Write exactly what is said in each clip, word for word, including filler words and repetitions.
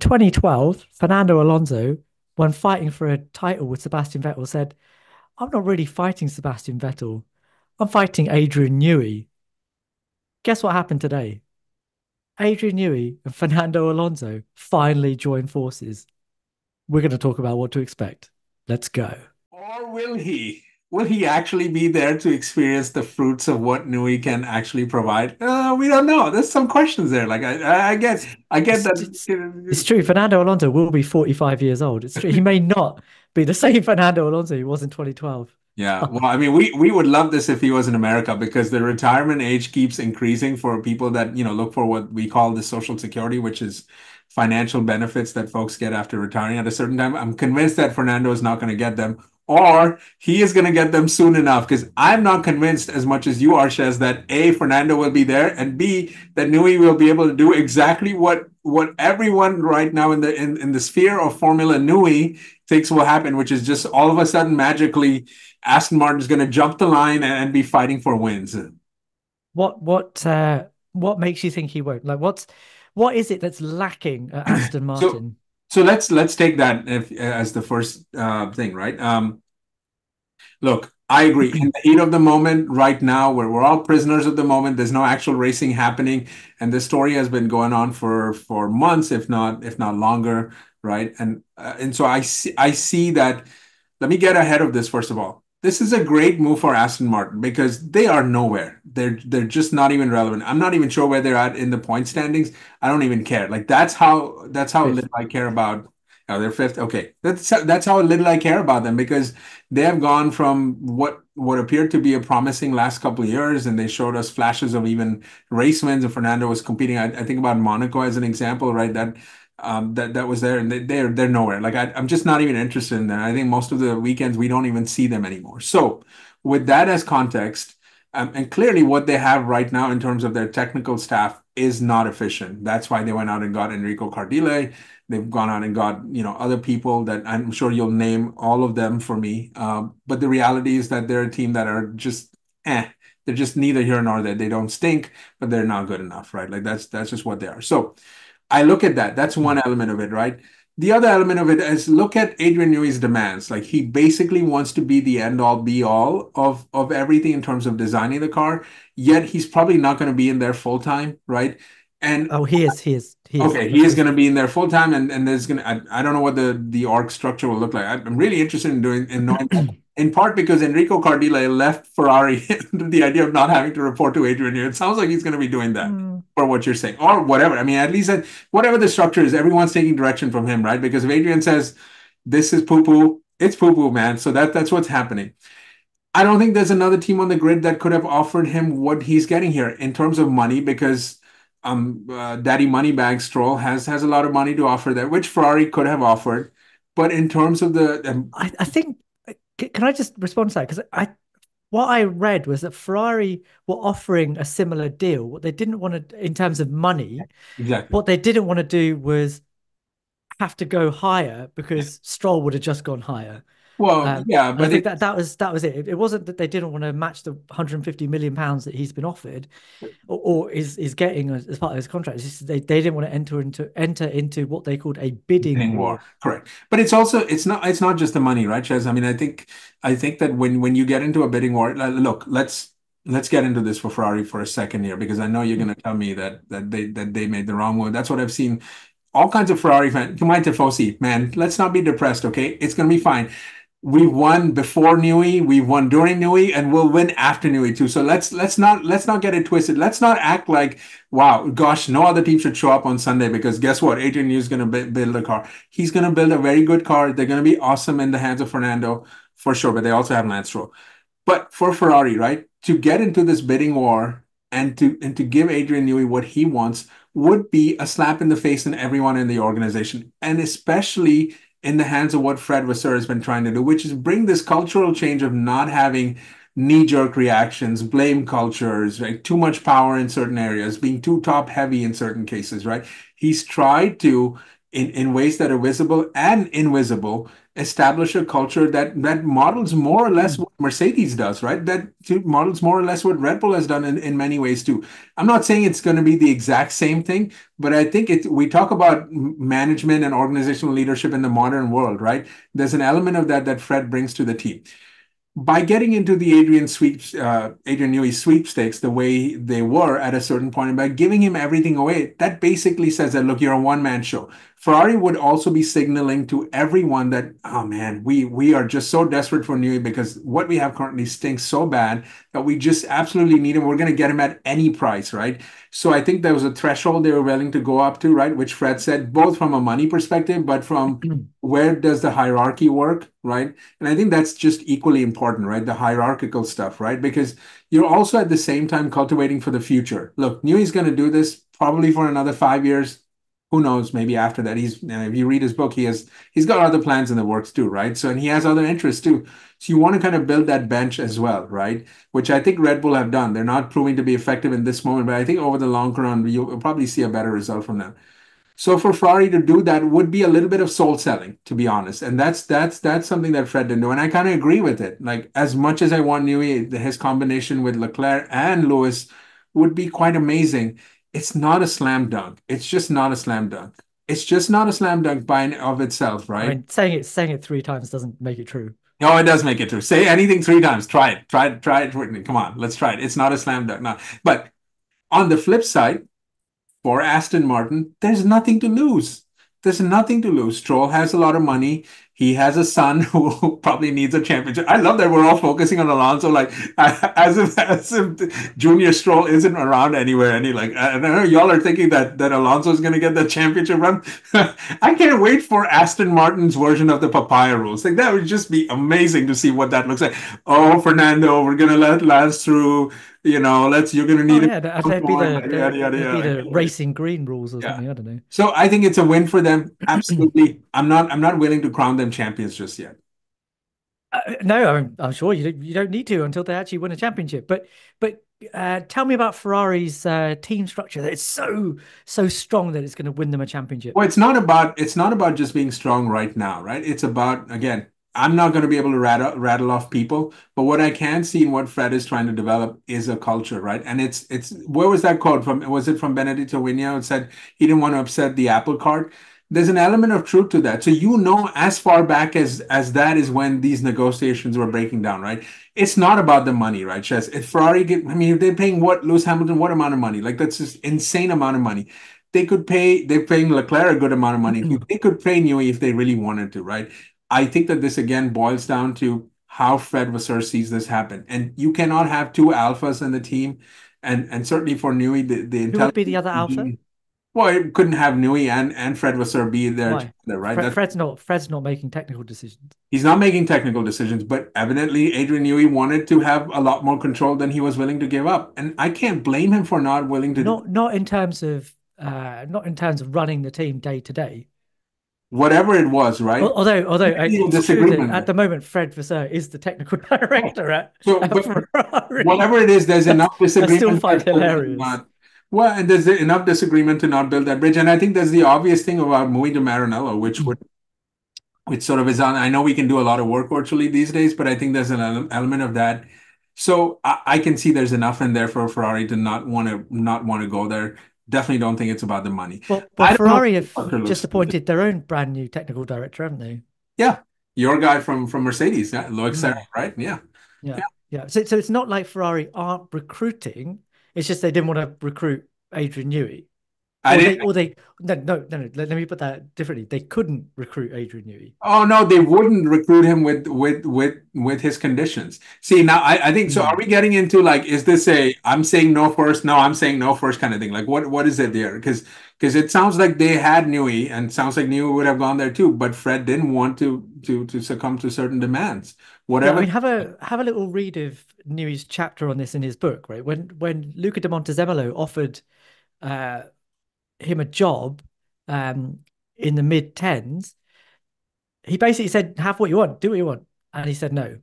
twenty twelve, Fernando Alonso, when fighting for a title with Sebastian Vettel, said, "I'm not really fighting Sebastian Vettel. I'm fighting Adrian Newey." Guess what happened today? Adrian Newey and Fernando Alonso finally joined forces. We're going to talk about what to expect. Let's go. Or will he? Will he actually be there to experience the fruits of what Newey can actually provide? Uh, we don't know. There's some questions there. Like I, I guess, I guess that it's, it's true. Fernando Alonso will be forty-five years old. It's true. He may not be the same Fernando Alonso he was in twenty twelve. Yeah, well, I mean, we, we would love this if he was in America, because the retirement age keeps increasing for people that, you know, look for what we call the social security, which is financial benefits that folks get after retiring at a certain time. I'm convinced that Fernando is not going to get them. Or he is going to get them soon enough, because I'm not convinced as much as you are, Shez, that A, Fernando will be there, and B, that Newey will be able to do exactly what what everyone right now in the in, in the sphere of Formula Newey thinks will happen, which is just all of a sudden magically Aston Martin is going to jump the line and, and be fighting for wins. What what uh, what makes you think he won't? Like what's what is it that's lacking at Aston Martin? so, So let's let's take that if, as the first uh, thing, right? Um, look, I agree. In the heat of the moment right now, where we're all prisoners of the moment, there's no actual racing happening, and this story has been going on for for months, if not if not longer, right? And uh, and so I see, I see that. Let me get ahead of this first of all. This is a great move for Aston Martin because they are nowhere. They're they're just not even relevant. I'm not even sure where they're at in the point standings. I don't even care. Like that's how that's how little I care about. Oh, they're fifth. Okay, that's that's how little I care about them, because they have gone from what what appeared to be a promising last couple of years, and they showed us flashes of even race wins. And Fernando was competing. I, I think about Monaco as an example, right? That. Um, that that was there, and they, they're they're nowhere. Like I, I'm just not even interested in them. I think most of the weekends we don't even see them anymore. So with that as context, um, and clearly what they have right now in terms of their technical staff is not efficient. That's why they went out and got Enrico Cardile. They've gone out and got you know other people that I'm sure you'll name all of them for me. Um, but the reality is that they're a team that are just eh. They're just neither here nor there. They don't stink, but they're not good enough, right? Like that's that's just what they are. So. I look at that. That's one element of it, right? The other element of it is look at Adrian Newey's demands. Like he basically wants to be the end-all, be-all of, of everything in terms of designing the car, yet he's probably not going to be in there full-time, right? And Oh, he is, he is. He okay, is. he is going to be in there full-time, and, and there's going to, I, I don't know what the, the org structure will look like. I'm really interested in doing, in knowing that. In part because Enrico Cardile left Ferrari the idea of not having to report to Adrian Newey. It sounds like he's going to be doing that, mm. or what you're saying, or whatever. I mean, at least that, whatever the structure is, everyone's taking direction from him, right? Because if Adrian says, this is poo-poo, it's poo-poo, man. So that that's what's happening. I don't think there's another team on the grid that could have offered him what he's getting here in terms of money, because um, uh, Daddy Moneybag Stroll has, has a lot of money to offer that, which Ferrari could have offered. But in terms of the... Um, I, I think... Can I just respond to that? Because I, what I read was that Ferrari were offering a similar deal. What they didn't want to, in terms of money, exactly. What they didn't want to do was have to go higher, because Stroll would have just gone higher. Well, um, yeah, but I think it, that that was that was it. It wasn't that they didn't want to match the one hundred fifty million pounds that he's been offered, or, or is is getting as part of his contract. It's just they they didn't want to enter into enter into what they called a bidding, bidding war. war. Correct, but it's also it's not it's not just the money, right, Chaz? I mean, I think I think that when when you get into a bidding war, look, let's let's get into this for Ferrari for a second here, because I know you're going to tell me that that they that they made the wrong move. That's what I've seen. All kinds of Ferrari fans, my tifosi, man, let's not be depressed, okay? It's going to be fine. We won before Newey, we won during Newey, and we'll win after Newey too. So let's let's not let's not get it twisted. Let's not act like, wow, gosh, no other team should show up on Sunday, because guess what? Adrian Newey is going to build a car. He's going to build a very good car. They're going to be awesome in the hands of Fernando for sure, but they also have Lance Stroll. But for Ferrari, right, to get into this bidding war and to and to give Adrian Newey what he wants would be a slap in the face in everyone in the organization, and especially in the hands of what Fred Vasseur has been trying to do, which is bring this cultural change of not having knee-jerk reactions, blame cultures, right? Too much power in certain areas, being too top-heavy in certain cases, right? He's tried to in, in ways that are visible and invisible, establish a culture that, that models more or less what Mercedes does, right? That models more or less what Red Bull has done in, in many ways too. I'm not saying it's going to be the exact same thing, but I think it, we talk about management and organizational leadership in the modern world, right? There's an element of that that Fred brings to the team. By getting into the Adrian sweeps, uh, Adrian Newey sweepstakes the way they were at a certain point, and by giving him everything away, that basically says that, look, you're a one-man show. Ferrari would also be signaling to everyone that, oh man, we we are just so desperate for Newey because what we have currently stinks so bad that we just absolutely need him. We're going to get him at any price, right? So I think there was a threshold they were willing to go up to, right? Which Fred said, both from a money perspective, but from where does the hierarchy work, right? And I think that's just equally important, right? The hierarchical stuff, right? Because you're also at the same time cultivating for the future. Look, Newey's going to do this probably for another five years. Who knows? Maybe after that, he's. If you read his book, he has. He's got other plans in the works too, right? So, and he has other interests too. So, you want to kind of build that bench as well, right? Which I think Red Bull have done. They're not proving to be effective in this moment, but I think over the long run, you'll probably see a better result from them. So, for Ferrari to do that would be a little bit of soul selling, to be honest. And that's that's that's something that Fred didn't do, and I kind of agree with it. Like, as much as I want Newey, his combination with Leclerc and Lewis would be quite amazing. It's not a slam dunk. It's just not a slam dunk. It's just not a slam dunk by and of itself, right? I mean, saying it saying it three times doesn't make it true. No, it does make it true. Say anything three times. Try it. Try it. Try it, Whitney. Come on, let's try it. It's not a slam dunk. No. But on the flip side, for Aston Martin, there's nothing to lose. There's nothing to lose. Stroll has a lot of money. He has a son who probably needs a championship. I love that we're all focusing on Alonso, like as if, as if Junior Stroll isn't around anywhere. And he like, I don't know, y'all are thinking that that Alonso is going to get the championship run. I can't wait for Aston Martin's version of the papaya rules. Like that would just be amazing to see what that looks like. Oh, Fernando, we're going to let Lance through. You know, let's. You're going to need oh, yeah, a be the, the, yada, yada, yada, be the like, racing green rules or yeah. something. I don't know. So I think it's a win for them. Absolutely, I'm not. I'm not willing to crown them champions just yet. Uh, no, I'm. I'm sure you don't, you don't need to until they actually win a championship. But but uh, tell me about Ferrari's uh, team structure. That it's so so strong that it's going to win them a championship. Well, it's not about. It's not about just being strong right now, right? It's about again. I'm not going to be able to rattle, rattle off people, but what I can see and what Fred is trying to develop is a culture, right? And it's, it's where was that quote from? Was it from Benedetto Vigna? It said he didn't want to upset the apple cart. There's an element of truth to that. So you know as far back as, as that is when these negotiations were breaking down, right? It's not about the money, right, Chess? If Ferrari get, I mean, if they're paying what, Lewis Hamilton, what amount of money? Like that's just insane amount of money. They could pay, they're paying Leclerc a good amount of money. Mm-hmm. They could pay Newey if they really wanted to, right? I think that this, again, boils down to how Fred Vasseur sees this happen. And you cannot have two alphas in the team. And and certainly for Newey, the, the intelligence... Who would be the other alpha? Well, it couldn't have Newey and, and Fred Vasseur be there together, right? Fred, Fred's, not, Fred's not making technical decisions. He's not making technical decisions, but evidently Adrian Newey wanted to have a lot more control than he was willing to give up. And I can't blame him for not willing to... Not, not in terms of uh, not in terms of running the team day to day. Whatever it was, right? Although, although at the moment, Fred Vasseur is the technical director at, so, at Ferrari. Whatever it is, there's enough disagreement. I still find hilarious. Not, well, and there's enough disagreement to not build that bridge. And I think there's the obvious thing about moving to Maranello, which would, which sort of is on. I know we can do a lot of work virtually these days, but I think there's an element of that. So I, I can see there's enough in there for Ferrari to not want to not want to go there. Definitely don't think it's about the money. Well, but Ferrari have just appointed their own brand new technical director, haven't they? Yeah, your guy from from Mercedes, yeah? Loic Serra, right? Yeah. yeah, yeah, yeah. So, so it's not like Ferrari aren't recruiting. It's just they didn't want to recruit Adrian Newey. I or, didn't... they, or they no, no no no. Let me put that differently. They couldn't recruit Adrian Newey. Oh no, they wouldn't recruit him with with with with his conditions. See now, I, I think so. No. Are we getting into like is this a I'm saying no first? No, I'm saying no first kind of thing. Like what what is it there? Because because it sounds like they had Newey, and sounds like Newey would have gone there too. But Fred didn't want to to to succumb to certain demands. Whatever. Yeah, I mean, have a have a little read of Newey's chapter on this in his book. Right when when Luca de Montezemolo offered. Uh, him a job um in the mid tens, he basically said have what you want, do what you want, and he said no.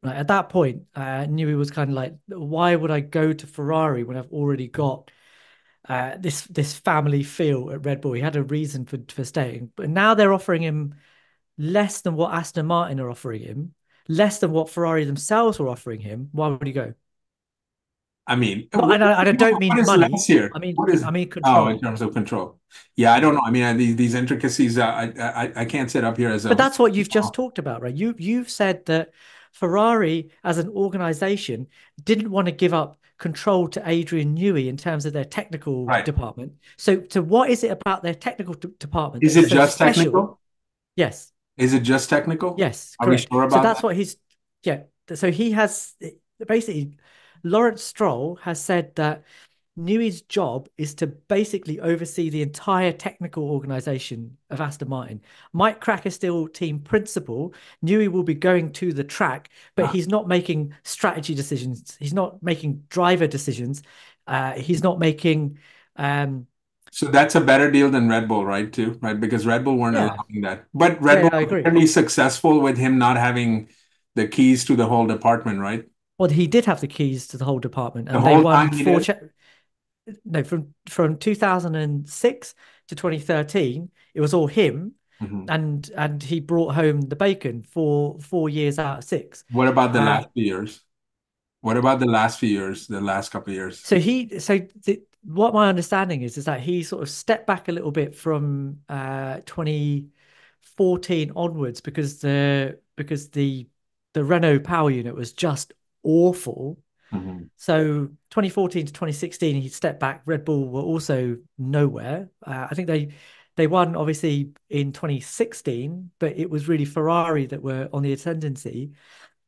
Right at that point, uh Newey was kind of like, why would I go to Ferrari when I've already got uh, this this family feel at Red Bull. He had a reason for, for staying, but now they're offering him less than what Aston Martin are offering him, less than what Ferrari themselves were offering him. Why would he go? I mean, well, what, and I, I don't mean money. I mean, what is, I mean control. Oh, in terms of control. Yeah, I don't know. I mean, these these intricacies, uh, I, I I can't sit up here as a. But that's what you've just oh. talked about, right? You you've said that Ferrari, as an organization, didn't want to give up control to Adrian Newey in terms of their technical right. department. So, so what is it about their technical department? Is it so just special? technical? Yes. Is it just technical? Yes. Are correct. we sure about? So that's that? what he's. Yeah. So he has basically. Lawrence Stroll has said that Newey's job is to basically oversee the entire technical organisation of Aston Martin. Mike Krack is still team principal. Newey will be going to the track, but ah. he's not making strategy decisions. He's not making driver decisions. Uh, he's not making... Um, so that's a better deal than Red Bull, right, too? Right, because Red Bull weren't yeah. allowing that. But Red yeah, Bull was pretty successful with him not having the keys to the whole department, right? Well, he did have the keys to the whole department, and the they won four. Cha no, from from two thousand and six to twenty thirteen, it was all him, mm-hmm. and and he brought home the bacon for four years out of six. What about the uh, last few years? What about the last few years? The last couple of years. So he, so the, what my understanding is is that he sort of stepped back a little bit from uh, twenty fourteen onwards because the because the the Renault power unit was just awful. Mm-hmm. So twenty fourteen to twenty sixteen, he stepped back. Red Bull were also nowhere. Uh, I think they they won obviously in twenty sixteen, but it was really Ferrari that were on the ascendancy.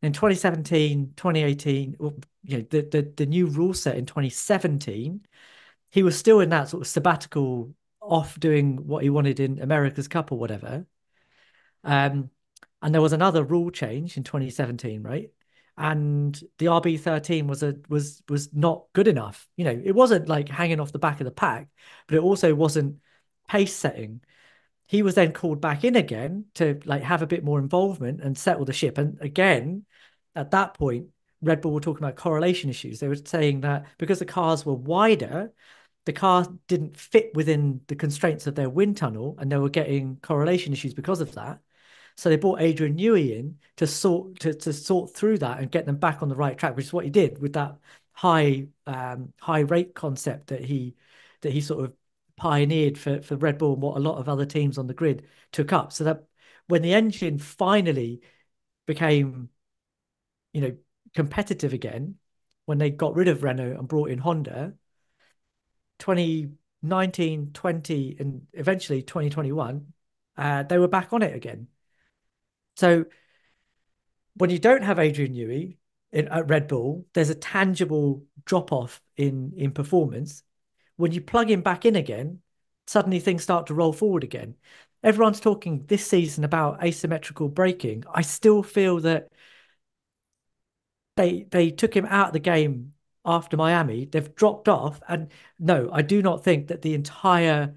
In twenty seventeen, twenty eighteen, well, you know, the, the the new rule set in twenty seventeen, he was still in that sort of sabbatical off doing what he wanted in America's Cup or whatever. Um, and there was another rule change in twenty seventeen, right? And the R B thirteen was a was was not good enough. You know, it wasn't like hanging off the back of the pack, but it also wasn't pace setting. He was then called back in again to like have a bit more involvement and settle the ship. And again, at that point, Red Bull were talking about correlation issues. They were saying that because the cars were wider, the car didn't fit within the constraints of their wind tunnel, and they were getting correlation issues because of that. So they brought Adrian Newey in to sort to, to sort through that and get them back on the right track, which is what he did with that high um, high rate concept that he that he sort of pioneered for, for Red Bull and what a lot of other teams on the grid took up. So that when the engine finally became, you know, competitive again, when they got rid of Renault and brought in Honda, twenty nineteen, twenty, and eventually twenty twenty-one, uh, they were back on it again. So when you don't have Adrian Newey in, at Red Bull, there's a tangible drop-off in, in performance. When you plug him back in again, suddenly things start to roll forward again. Everyone's talking this season about asymmetrical braking. I still feel that they they took him out of the game after Miami. They've dropped off. And no, I do not think that the entire...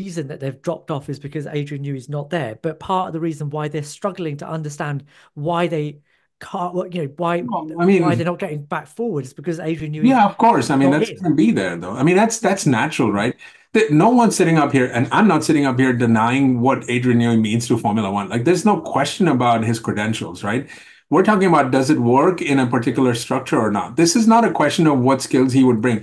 reason that they've dropped off is because Adrian Newey's not there, but part of the reason why they're struggling to understand why they can't, you know, why well, I mean, why they're not getting back forward is because Adrian Newey. Yeah, of course. I mean, that's going to be there though. I mean, that's that's natural, right? That no one's sitting up here, and I'm not sitting up here denying what Adrian Newey means to Formula One. Like, there's no question about his credentials, right? We're talking about does it work in a particular structure or not. This is not a question of what skills he would bring.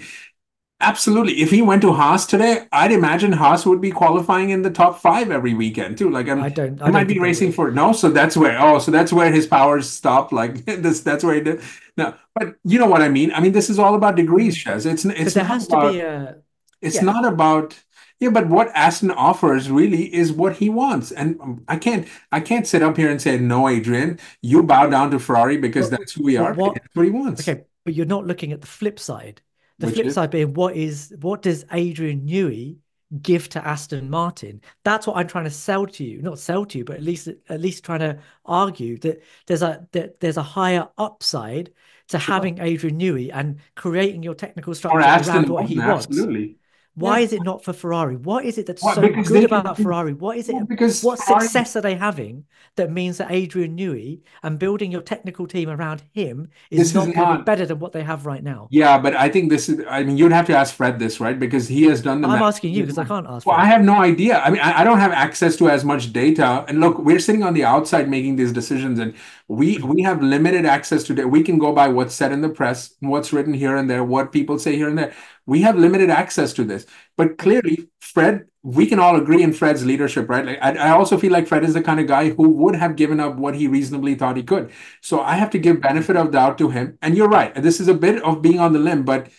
Absolutely. If he went to Haas today, I'd imagine Haas would be qualifying in the top five every weekend too. Like I'm, I don't, I he might be racing for no. So that's where. Oh, so that's where his powers stop. Like this, that's where he did. No, but you know what I mean. I mean, this is all about degrees, Shaz. It's it's there not has about, to be a. It's yeah. not about yeah, but what Aston offers really is what he wants, and I can't I can't sit up here and say no, Adrian. You bow down to Ferrari because but, that's who we are. What, that's what he wants. Okay, but you're not looking at the flip side. The Which flip is? side being, what is what does Adrian Newey give to Aston Martin? That's what I'm trying to sell to you, not sell to you, but at least at least trying to argue that there's a that there's a higher upside to sure. having Adrian Newey and creating your technical structure around what he wants. Absolutely. Why yeah. is it not for Ferrari? What is it that's well, so good about can... Ferrari? What is it? Well, because what success I... are they having that means that Adrian Newey and building your technical team around him is this not is going not... to be better than what they have right now? Yeah, but I think this is, I mean, you'd have to ask Fred this, right? Because he has done the I'm ma- asking you because I can't ask. Well, Fred. I have no idea. I mean, I, I don't have access to as much data. And look, we're sitting on the outside making these decisions, and we, we have limited access to that. We can go by what's said in the press, what's written here and there, what people say here and there. We have limited access to this, but clearly Fred, we can all agree in Fred's leadership, right? Like, I, I also feel like Fred is the kind of guy who would have given up what he reasonably thought he could. So I have to give benefit of doubt to him. And you're right. This is a bit of being on the limb, but,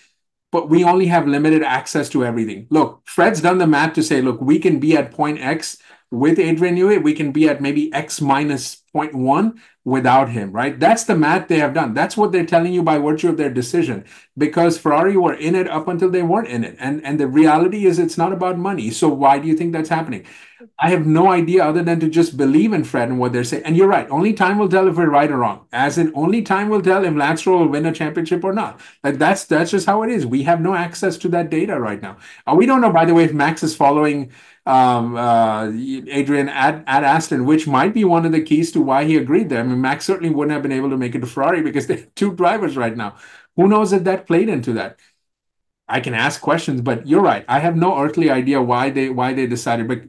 but we only have limited access to everything. Look, Fred's done the math to say, look, we can be at point X with Adrian Newey. We can be at maybe X minus zero point one without him, right? That's the math they have done. That's what they're telling you by virtue of their decision, because Ferrari were in it up until they weren't in it. And, and the reality is it's not about money. So why do you think that's happening? I have no idea other than to just believe in Fred and what they're saying. And you're right. Only time will tell if we're right or wrong. As in, only time will tell if Lance Stroll will win a championship or not. Like that's, that's just how it is. We have no access to that data right now. Uh, we don't know, by the way, if Max is following um, uh, Adrian at, at Aston, which might be one of the keys to why he agreed there. I mean, Max certainly wouldn't have been able to make it to Ferrari because they have two drivers right now. Who knows if that played into that? I can ask questions, but you're right. I have no earthly idea why they why they decided, but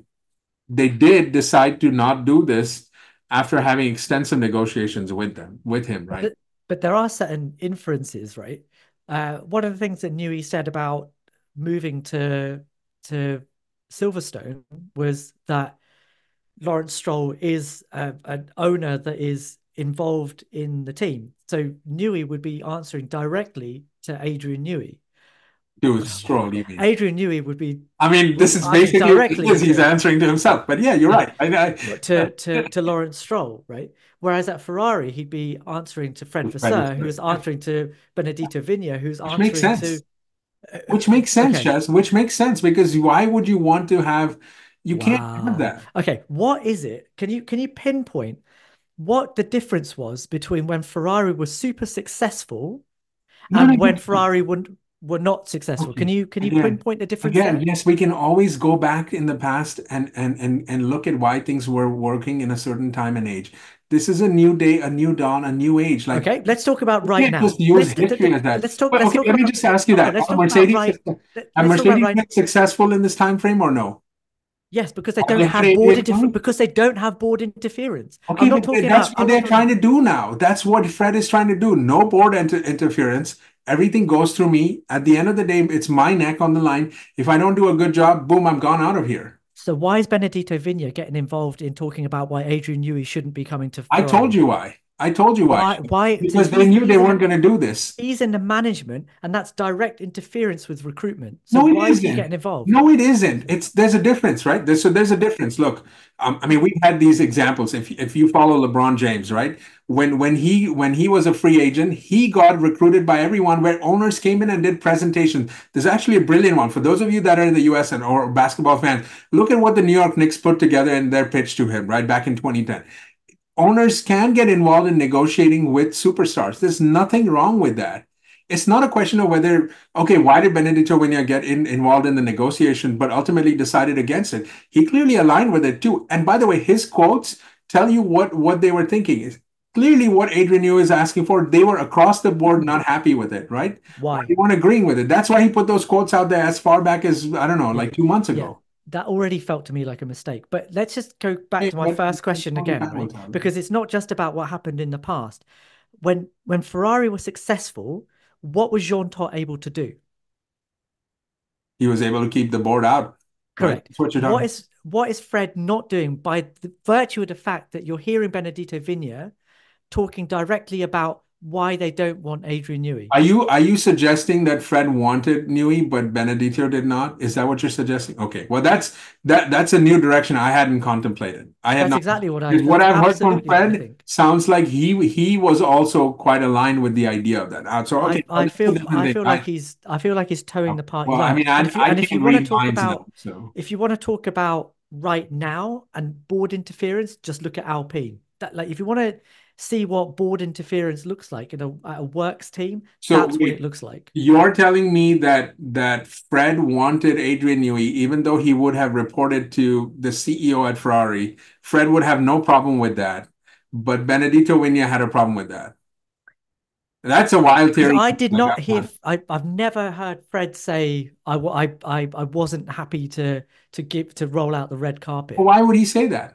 they did decide to not do this after having extensive negotiations with them, with him, right? But, but there are certain inferences, right? Uh, one of the things that Newey said about moving to to Silverstone was that Lawrence Stroll is uh, an owner that is involved in the team. So Newey would be answering directly to Adrian Newey. Dude, Stroll, you mean. Adrian Newey would be... I mean, this is basically directly because he's answering to himself. But yeah, you're right. I, I, to, to, to Lawrence Stroll, right? Whereas at Ferrari, he'd be answering to Fred Vasseur, who is answering to Benedetto Vigna, who's Which answering makes sense. to... Uh, Which makes sense, okay. Chaz. Which makes sense, because why would you want to have... You wow. can't have that. Okay, what is it? Can you can you pinpoint what the difference was between when Ferrari was super successful no, and no, when no. Ferrari wouldn't, were not successful? Okay. Can you can you Again. pinpoint the difference? Again, there? yes, we can always go back in the past and and and and look at why things were working in a certain time and age. This is a new day, a new dawn, a new age. Like, okay, let's talk about right now. Let's, let's, let's talk. But, let's okay, talk let about, me just ask you that: Are Mercedes, right, are Mercedes right successful in this time frame or no? Yes, because they don't oh, have board interference. Because they don't have board interference. Okay, I'm not talking that's about, what I'm they're trying to do now. That's what Fred is trying to do. No board inter- interference. Everything goes through me. At the end of the day, it's my neck on the line. If I don't do a good job, boom, I'm gone out of here. So why is Benedetto Vigna getting involved in talking about why Adrian Newey shouldn't be coming to Ferrari? I told you why. I told you why. Why? why because they knew they weren't going to do this. He's in the management, and that's direct interference with recruitment. So no, it why isn't. Is he getting involved? No, it isn't. It's there's a difference, right? There's, so there's a difference. Look, um, I mean, we've had these examples. If if you follow LeBron James, right? When when he when he was a free agent, he got recruited by everyone. Where owners came in and did presentations. There's actually a brilliant one for those of you that are in the U S and or basketball fans. Look at what the New York Knicks put together in their pitch to him, right? Back in twenty ten. Owners can get involved in negotiating with superstars. There's nothing wrong with that. It's not a question of whether, okay, why did Benedetto Vigna get in, involved in the negotiation, but ultimately decided against it? He clearly aligned with it too. And by the way, his quotes tell you what, what they were thinking is. Clearly what Adrian Newey is asking for, they were across the board not happy with it, right? Why? They weren't agreeing with it. That's why he put those quotes out there as far back as, I don't know, like two months ago. Yeah. That already felt to me like a mistake. But let's just go back hey, to my well, first question again, right? Because it's not just about what happened in the past. When when Ferrari was successful, what was Jean Todt able to do? He was able to keep the board out. Correct. Right? What, you're what is what is Fred not doing by the virtue of the fact that you're hearing Benedetto Vigna talking directly about why they don't want Adrian Newey? Are you are you suggesting that Fred wanted Newey but Benedetto did not? Is that what you're suggesting? Okay, well that's that that's a new direction I hadn't contemplated. I had not. Exactly what I. What I've heard from Fred sounds like he he was also quite aligned with the idea of that. So okay, I, I feel I feel like he's I feel like he's towing the party line. Well, I mean, I, and if you, I and if you want to talk about them, so. if you want to talk about right now and board interference, just look at Alpine. that, like, if you want to see what board interference looks like in a, a works team, so that's we, what it looks like. You're telling me that that Fred wanted Adrian Newey, even though he would have reported to the C E O at Ferrari, Fred would have no problem with that. But Benedetto Vigna had a problem with that. That's a wild theory. I did not hear. I, I've never heard Fred say I, I, I, I wasn't happy to to give to roll out the red carpet. Well, why would he say that?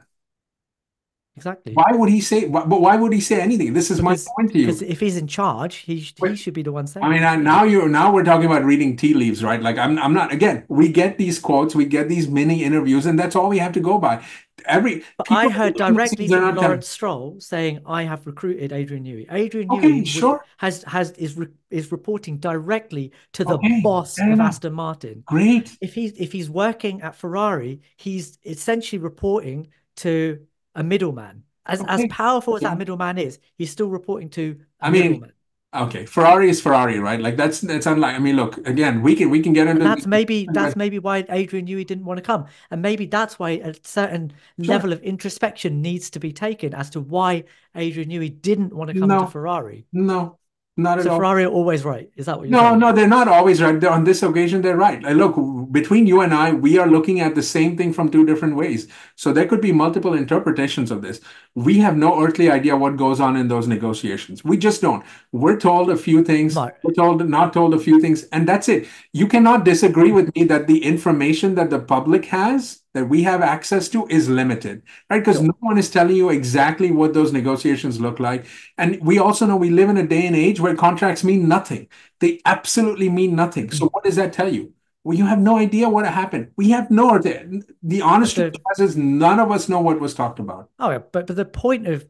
Exactly. Why would he say? Why, but why would he say anything? This is because, my point to you. Because if he's in charge, he he should be the one saying. I mean, I, now you now we're talking about reading tea leaves, right? Like I'm I'm not. Again, we get these quotes, we get these mini interviews, and that's all we have to go by. Every but I heard directly from Lawrence Stroll saying, "I have recruited Adrian Newey." Adrian okay, Newey sure. has has is re, is reporting directly to the okay, boss of Aston Martin. Great. If he's if he's working at Ferrari, he's essentially reporting to a middleman. As okay. as powerful as that middleman is, he's still reporting to. A I mean, middleman. Okay, Ferrari is Ferrari, right? Like that's that's unlike. I mean, look again. We can we can get into. And that's maybe that's maybe why Adrian Newey didn't want to come, and maybe that's why a certain sure. level of introspection needs to be taken as to why Adrian Newey didn't want to come no. to Ferrari. No, not at so all. Ferrari are always right. Is that what you're saying? No, no, they're not always right. They're, on this occasion, they're right. Like, look, between you and I, we are looking at the same thing from two different ways. So there could be multiple interpretations of this. We have no earthly idea what goes on in those negotiations. We just don't. We're told a few things. No. We're told not told a few things, and that's it. You cannot disagree with me that the information that the public has, that we have access to, is limited, right? Because no. no one is telling you exactly what those negotiations look like. And we also know we live in a day and age where contracts mean nothing. They absolutely mean nothing. So what does that tell you? Well, you have no idea what happened. We have no idea. The honest truth is none of us know what was talked about. Oh, yeah, but, but the point of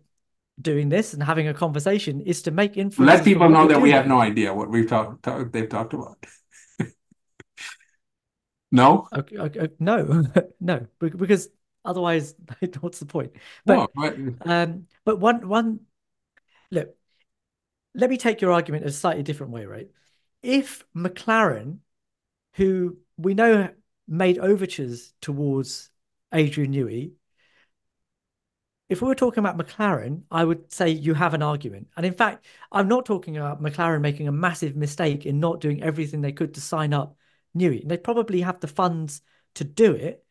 doing this and having a conversation is to make influence. Let people know that we have no idea what we've talked, talk, they've talked about. No? Okay, okay, no, no, because otherwise, what's the point? But, no, but... Um, but one, one, look, let me take your argument a slightly different way, right? If McLaren, who we know made overtures towards Adrian Newey, if we were talking about McLaren, I would say you have an argument. And in fact, I'm not talking about McLaren making a massive mistake in not doing everything they could to sign up Newey. They probably have the funds to do it.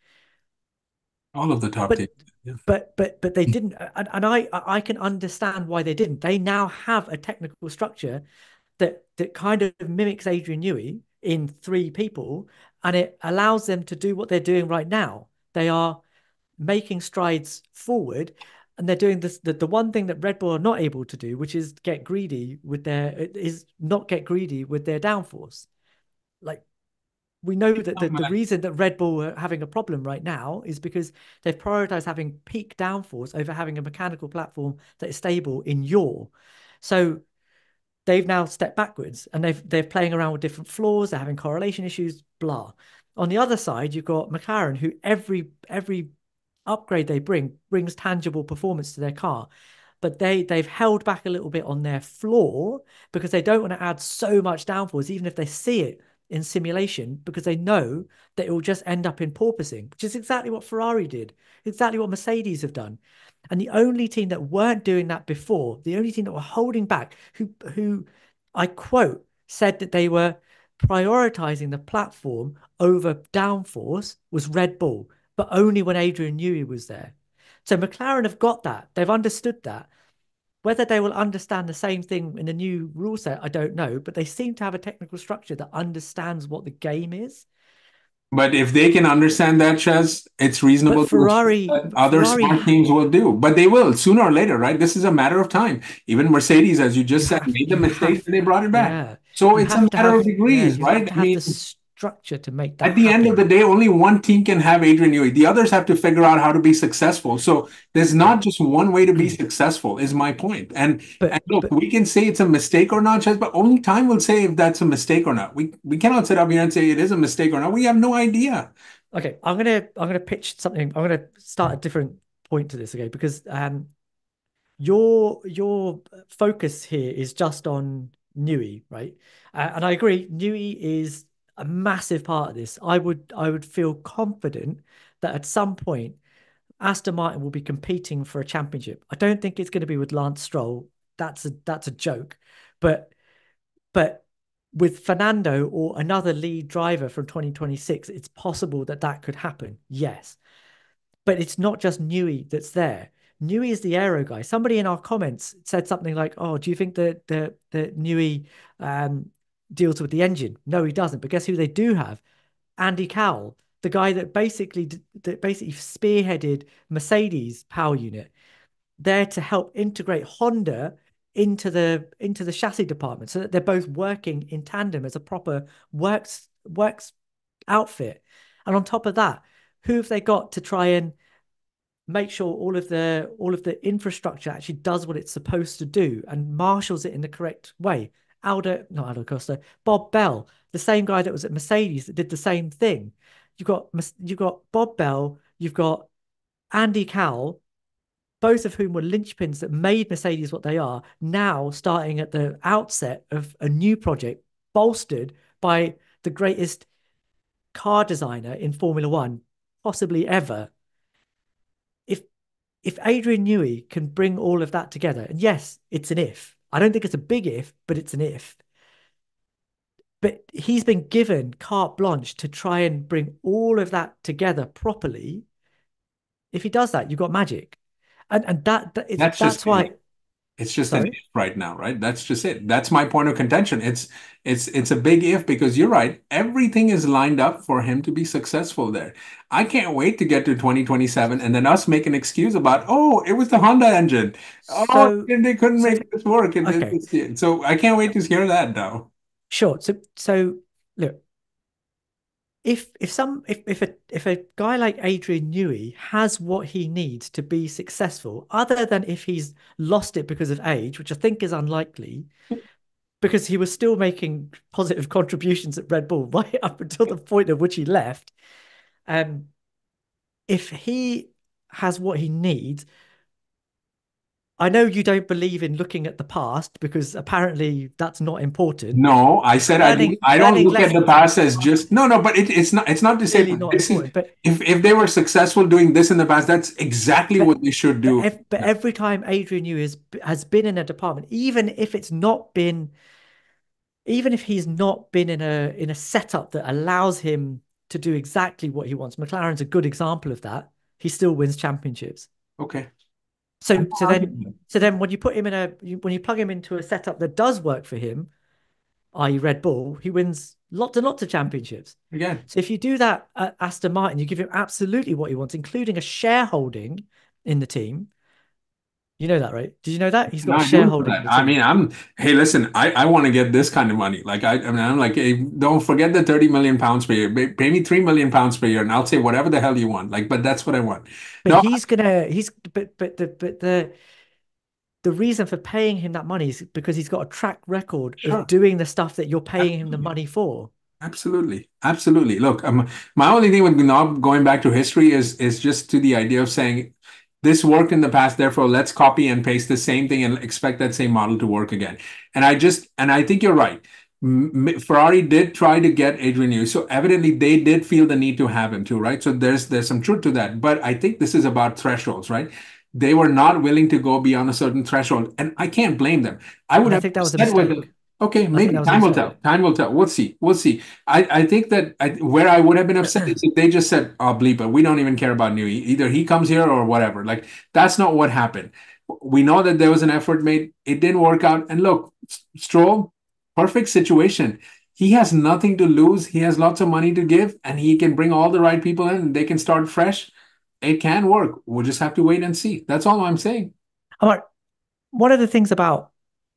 All of the top teams. Yeah. But but but they didn't. And, and I I can understand why they didn't. They now have a technical structure that that kind of mimics Adrian Newey in three people, and it allows them to do what they're doing right now. They are making strides forward, and they're doing this the, the one thing that Red Bull are not able to do, which is get greedy with their is not get greedy with their downforce. Like, we know that the, the reason that Red Bull are having a problem right now is because they've prioritized having peak downforce over having a mechanical platform that is stable in yaw. So they've now stepped backwards, and they've, they're playing around with different floors. They're having correlation issues, blah. On the other side, you've got McLaren, who every every upgrade they bring brings tangible performance to their car. But they, they've held back a little bit on their floor because they don't want to add so much downforce, even if they see it in simulation, because they know that it will just end up in porpoising, which is exactly what Ferrari did, exactly what Mercedes have done. And the only team that weren't doing that before, the only team that were holding back, who, who I quote, said that they were prioritizing the platform over downforce, was Red Bull, but only when Adrian Newey was there. So McLaren have got that. They've understood that. Whether they will understand the same thing in the new rule set, I don't know, but they seem to have a technical structure that understands what the game is. But if they can understand that, Chaz, it's reasonable but Ferrari, to that other Ferrari, smart teams will do. But they will, sooner or later, right? This is a matter of time. Even Mercedes, as you just said, made the mistake and they brought it back. Yeah. So you it's a matter have, of degrees, yeah, right? Have I mean, the structure to make that At the happen. End of the day, only one team can have Adrian Newey. The others have to figure out how to be successful. So there's not just one way to be successful, is my point. And, but, and look, but, we can say it's a mistake or not, Chaz, but only time will say if that's a mistake or not. We we cannot sit up here and say it is a mistake or not. We have no idea. Okay, I'm gonna I'm gonna pitch something. I'm gonna start a different point to this, okay? Because um, your your focus here is just on Newey, right? Uh, and I agree, Newey is a massive part of this. I would I would feel confident that at some point Aston Martin will be competing for a championship. I don't think it's going to be with Lance Stroll. That's a, that's a joke. But but with Fernando or another lead driver from twenty twenty-six, it's possible that that could happen. Yes. But it's not just Newey that's there. Newey is the aero guy. Somebody in our comments said something like, oh, do you think that the, the Newey um, deals with the engine? No, he doesn't. But guess who they do have? Andy Cowell, the guy that basically that basically spearheaded Mercedes power unit, there to help integrate Honda into the into the chassis department so that they're both working in tandem as a proper works works outfit. And on top of that, who have they got to try and make sure all of the all of the infrastructure actually does what it's supposed to do and marshals it in the correct way? Aldo, not Aldo Costa, Bob Bell, the same guy that was at Mercedes that did the same thing. You've got you've got Bob Bell, you've got Andy Cowell, both of whom were linchpins that made Mercedes what they are, now starting at the outset of a new project, bolstered by the greatest car designer in Formula One, possibly ever. If if Adrian Newey can bring all of that together, and yes, it's an if. I don't think it's a big if, but it's an if. But he's been given carte blanche to try and bring all of that together properly. If he does that, you've got magic. And and that, that that's, that's just why it. It's just Sorry? An if right now, right? That's just it. That's my point of contention. It's it's it's a big if, because you're right. Everything is lined up for him to be successful there. I can't wait to get to twenty twenty-seven and then us make an excuse about, oh, it was the Honda engine. So, oh, they couldn't so, make this work. And okay. this, this, so I can't wait to hear that now. Sure. So, so look, if if some if if a if a guy like Adrian Newey has what he needs to be successful, other than if he's lost it because of age, which I think is unlikely, because he was still making positive contributions at Red Bull right up until the point at which he left. Um, if he has what he needs, I know you don't believe in looking at the past because apparently that's not important. No, I said learning, I, I don't look at the past as just no, no. But it, it's not. It's not to say really not this is, but if if they were successful doing this in the past, that's exactly but, what they should do. But, ev but yeah. every time Adrian Newey has has been in a department, even if it's not been, even if he's not been in a in a setup that allows him to do exactly what he wants. McLaren's a good example of that. He still wins championships. Okay. So, so then, so then, when you put him in a, when you plug him into a setup that does work for him, that is, Red Bull, he wins lots and lots of championships. Again, yeah. So if you do that at Aston Martin, you give him absolutely what he wants, including a shareholding in the team. You know that, right? Did you know that he's got no, a shareholding? I mean, I'm. Hey, listen, I, I want to get this kind of money. Like I, I mean, I'm like, hey, don't forget the thirty million pounds per year. Pay me three million pounds per year, and I'll say whatever the hell you want. Like, but that's what I want. But no, he's gonna. He's but but the but the the reason for paying him that money is because he's got a track record sure. of doing the stuff that you're paying Absolutely. Him the money for. Absolutely. Absolutely. Look, um, my only thing with Gnab going back to history is is just to the idea of saying, this worked in the past, therefore let's copy and paste the same thing and expect that same model to work again. And I just, and I think you're right. M Ferrari did try to get Adrian Newey, so evidently they did feel the need to have him too, right? So there's there's some truth to that. But I think this is about thresholds, right? They were not willing to go beyond a certain threshold, and I can't blame them. I would and have I think that was a mistake. Okay, maybe time will tell. Time will tell. We'll see. We'll see. I, I think that I, where I would have been upset is if they just said, oh, bleep it, we don't even care about Newey. Either he comes here or whatever. Like, that's not what happened. We know that there was an effort made. It didn't work out. And look, Stroll, perfect situation. He has nothing to lose. He has lots of money to give. And he can bring all the right people in. They can start fresh. It can work. We'll just have to wait and see. That's all I'm saying. All right. What are the things about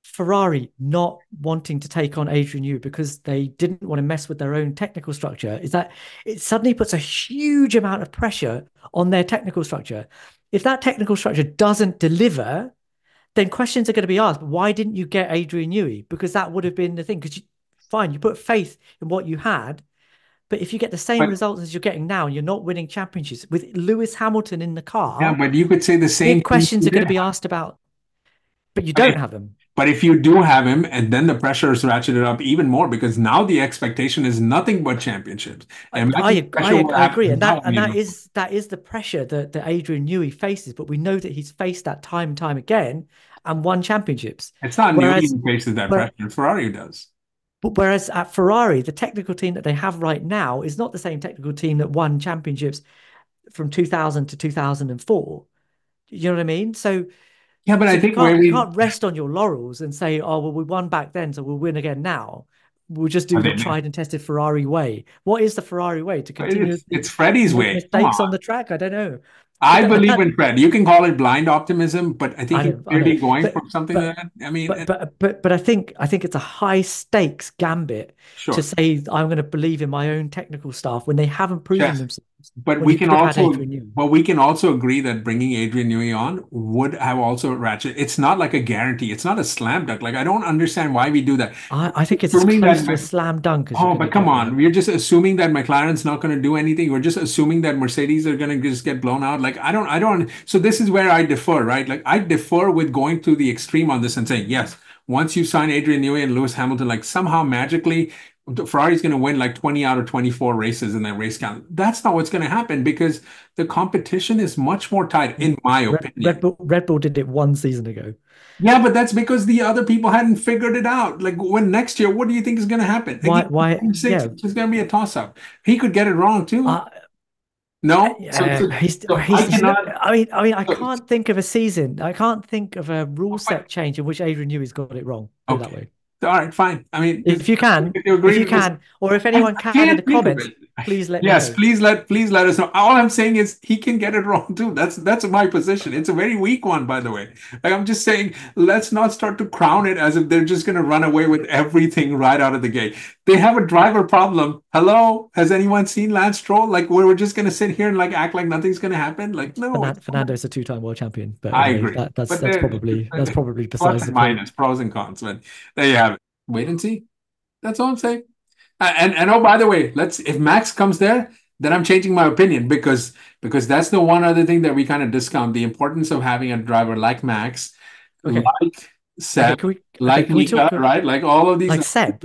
Ferrari not wanting to take on Adrian Newey because they didn't want to mess with their own technical structure is that it suddenly puts a huge amount of pressure on their technical structure. If that technical structure doesn't deliver, then questions are going to be asked, why didn't you get Adrian Newey? Because that would have been the thing. Because you, fine, you put faith in what you had, but if you get the same but, results as you're getting now and you're not winning championships with Lewis Hamilton in the car, yeah, but you could say the same questions are going to be asked about, but you don't I, have them. But if you do have him, and then the pressure is ratcheted up even more, because now the expectation is nothing but championships. And I, I, I, I agree. And, that, now, and that is that is the pressure that, that Adrian Newey faces. But we know that he's faced that time and time again and won championships. It's not Newey who faces that but, pressure. Ferrari does. But whereas at Ferrari, the technical team that they have right now is not the same technical team that won championships from two thousand to two thousand four. You know what I mean? So... Yeah, but so I think you can't, we... you can't rest on your laurels and say, oh, well, we won back then, so we'll win again now. We'll just do I the tried and tested Ferrari way. What is the Ferrari way? To continue? It's, it's Freddie's way. Mistakes on. on the track. I don't know. I believe that, in Fred. You can call it blind optimism, but I think I he's really going but, for something but, like that. I mean, but, it... but but but I think I think it's a high stakes gambit sure. to say I'm going to believe in my own technical staff when they haven't proven yes. themselves. But we can also, but we can also agree that bringing Adrian Newey on would have also ratchet. It's not like a guarantee. It's not a slam dunk. Like I don't understand why we do that. I, I think it's assuming as close that to a slam dunk. As oh, but come on, we're just assuming that McLaren's not going to do anything. We're just assuming that Mercedes are going to just get blown out. Like I don't, I don't. So this is where I differ, right? Like I differ with going to the extreme on this and saying yes. Once you sign Adrian Newey and Lewis Hamilton, like somehow magically. Ferrari's going to win like twenty out of twenty-four races in their race count. That's not what's going to happen because the competition is much more tight, in my Red, opinion. Red Bull, Red Bull did it one season ago. Yeah, but that's because the other people hadn't figured it out. Like when next year, what do you think is going to happen? Why? why six, yeah. It's going to be a toss-up. He could get it wrong too. Uh, no? Uh, so, so, he's, so he's, I, cannot, I mean, I mean, I can't think of a season. I can't think of a rule set change in which Adrian Newey's got it wrong. Okay. That way. All right, fine. I mean, if you can, if you, agree if you can, or if anyone I, can I in the comments, please let yes, me know. please let please let us know. All I'm saying is he can get it wrong too. That's that's my position. It's a very weak one, by the way. Like I'm just saying, let's not start to crown it as if they're just going to run away with everything right out of the gate. They have a driver problem. Hello, has anyone seen Lance Stroll? Like we're, we're just going to sit here and like act like nothing's going to happen. Like no, Fernando, Fernando's a two-time world champion. But I agree. That, that's but that's probably that's probably besides the minus point. Pros and cons. But there you have. Wait and see. That's all I'm saying. Uh, and and oh, by the way, let's if Max comes there, then I'm changing my opinion because because that's the one other thing that we kind of discount the importance of having a driver like Max, okay. like Seb, okay, can we, like okay, Mika, talk, right? Like all of these, like Seb,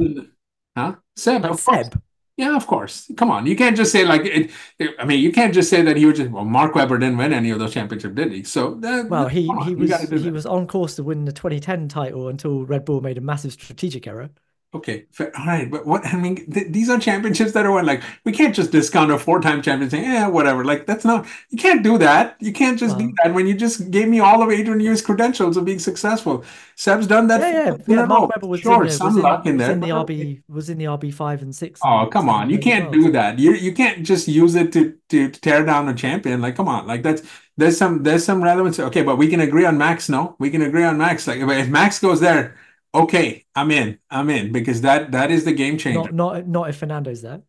huh? Seb, like of Seb. Course. Yeah, of course. Come on, you can't just say like it, it. I mean, you can't just say that he was just. Well, Mark Webber didn't win any of those championships, did he? So that, well, he on, he was he that. was on course to win the twenty ten title until Red Bull made a massive strategic error. Okay, fair, all right, but what I mean, th these are championships that are won. Like we can't just discount a four-time champion saying, yeah, whatever. Like that's not. You can't do that. You can't just well, do that when you just gave me all of Adrian Newey's credentials of being successful. Seb's done that. Yeah, yeah. yeah Mark Webber was sure, in, some was in, luck in was there. In the R B was in the R B five and six. Oh, come on! You can't do that. You you can't just use it to to tear down a champion. Like come on! Like that's there's some there's some relevance. Okay, but we can agree on Max. No, we can agree on Max. Like if Max goes there, okay, I'm in. I'm in because that that is the game changer. Not not, not if Fernando's there.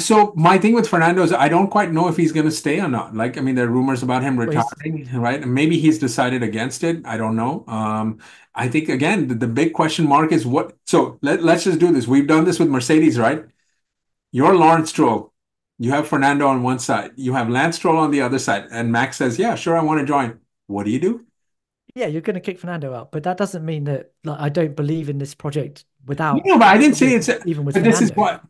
So my thing with Fernando is I don't quite know if he's going to stay or not. Like, I mean, there are rumors about him retiring, right? Maybe he's decided against it. I don't know. Um, I think, again, the, the big question mark is what... So let, let's just do this. We've done this with Mercedes, right? You're Lawrence Stroll. You have Fernando on one side. You have Lance Stroll on the other side. And Max says, yeah, sure, I want to join. What do you do? Yeah, you're going to kick Fernando out. But that doesn't mean that like, I don't believe in this project without... No, yeah, but I didn't say it's... Even with Fernando. This is what...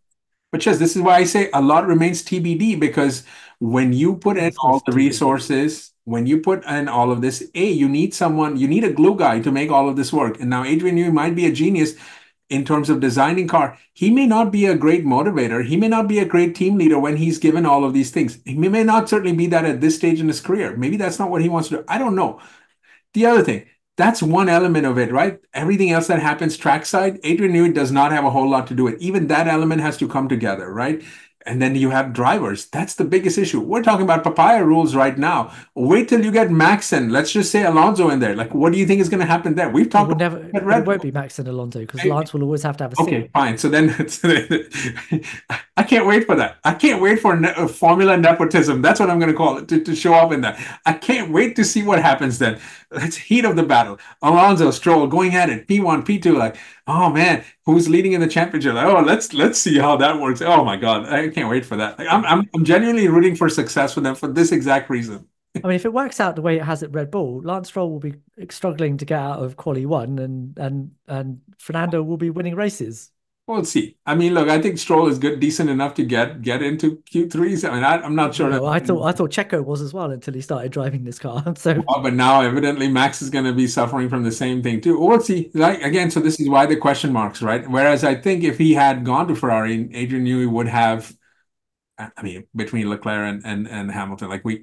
But Chaz, this is why I say a lot remains T B D because when you put in all the resources, when you put in all of this, A, you need someone, you need a glue guy to make all of this work. And now Adrian Newey might be a genius in terms of designing car. He may not be a great motivator. He may not be a great team leader when he's given all of these things. He may not certainly be that at this stage in his career. Maybe that's not what he wants to do. I don't know. The other thing, that's one element of it, right? Everything else that happens trackside, Adrian Newey does not have a whole lot to do with it. Even that element has to come together, right? And then you have drivers. That's the biggest issue. We're talking about papaya rules right now. Wait till you get Max and let's just say Alonso in there. Like, what do you think is going to happen there? We've talked. It never, about Red It won't Bull. be Max and Alonso because Lance will always have to have a. Okay, seat. fine. So then, I can't wait for that. I can't wait for ne formula nepotism. That's what I'm going to call it to, to show up in that. I can't wait to see what happens then. That's heat of the battle. Alonso, Stroll going at it. P one, P two, like. Oh man, who's leading in the championship? Like, oh, let's let's see how that works. Oh my God, I can't wait for that. Like, I'm I'm I'm genuinely rooting for success for them for this exact reason. I mean, if it works out the way it has at Red Bull, Lance Stroll will be struggling to get out of quali one, and and and Fernando will be winning races. We'll see. I mean, look, I think Stroll is good, decent enough to get get into Q threes. I mean, I, I'm not sure. No, that... I thought I thought Checo was as well until he started driving this car. So, oh, but now evidently Max is going to be suffering from the same thing too. We'll see. Like, again, so this is why the question marks, right? Whereas I think if he had gone to Ferrari, Adrian Newey would have. I mean, between Leclerc and and, and Hamilton, like we.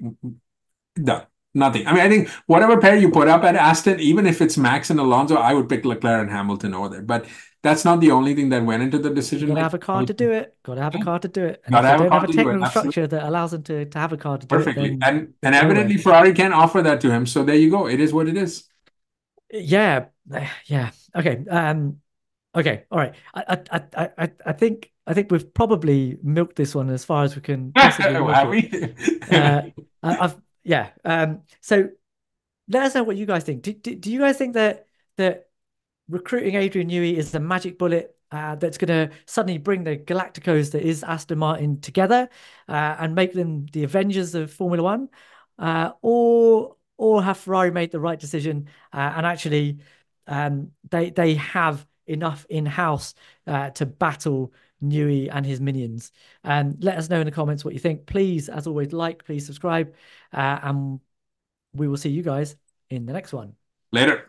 Done. Nothing. I mean, I think whatever pair you put up at Aston, even if it's Max and Alonso, I would pick Leclerc and Hamilton over there. But that's not the only thing that went into the decision. Got to have a car to do it. Got to have a car to do it. And got to have, have a car to do it. Technical structure that allows them to, to have a car to do perfectly. It. Perfectly. And and anyway. Evidently Ferrari can offer that to him. So there you go. It is what it is. Yeah. Yeah. Okay. Um. Okay. All right. I I I I, I think I think we've probably milked this one as far as we can. Have we? uh, I've. Yeah. Um, so let us know what you guys think. Do, do, do you guys think that that recruiting Adrian Newey is the magic bullet uh, that's going to suddenly bring the Galacticos that is Aston Martin together uh, and make them the Avengers of Formula One? Uh, or or have Ferrari made the right decision uh, and actually um, they, they have enough in-house uh, to battle Newey and his minions? And um, let us know in the comments what you think. Please, as always, like, please subscribe, uh, and we will see you guys in the next one. Later.